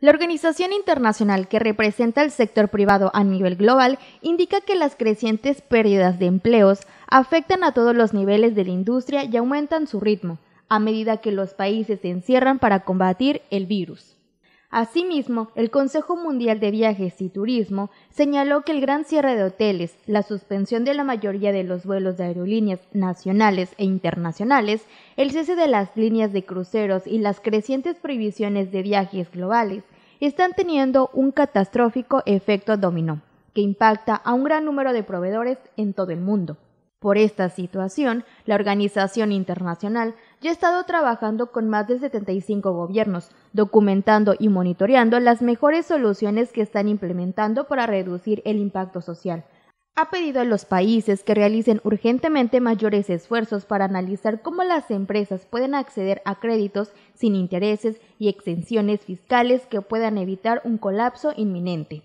La organización internacional que representa el sector privado a nivel global indica que las crecientes pérdidas de empleos afectan a todos los niveles de la industria y aumentan su ritmo, a medida que los países se encierran para combatir el virus. Asimismo, el Consejo Mundial de Viajes y Turismo señaló que el gran cierre de hoteles, la suspensión de la mayoría de los vuelos de aerolíneas nacionales e internacionales, el cese de las líneas de cruceros y las crecientes prohibiciones de viajes globales están teniendo un catastrófico efecto dominó, que impacta a un gran número de proveedores en todo el mundo. Por esta situación, la organización internacional ya ha estado trabajando con más de 75 gobiernos, documentando y monitoreando las mejores soluciones que están implementando para reducir el impacto social. Ha pedido a los países que realicen urgentemente mayores esfuerzos para analizar cómo las empresas pueden acceder a créditos sin intereses y exenciones fiscales que puedan evitar un colapso inminente,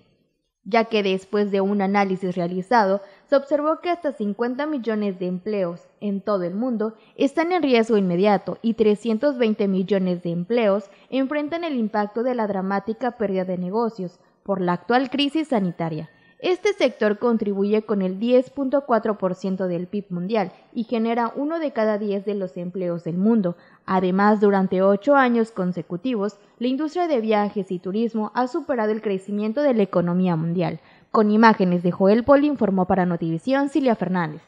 ya que después de un análisis realizado, se observó que hasta 50 millones de empleos en todo el mundo están en riesgo inmediato y 320 millones de empleos enfrentan el impacto de la dramática pérdida de negocios por la actual crisis sanitaria. Este sector contribuye con el 10.4% del PIB mundial y genera uno de cada 10 de los empleos del mundo. Además, durante 8 años consecutivos, la industria de viajes y turismo ha superado el crecimiento de la economía mundial. Con imágenes de Joel Paul, informó para Notivisión Cilia Fernández.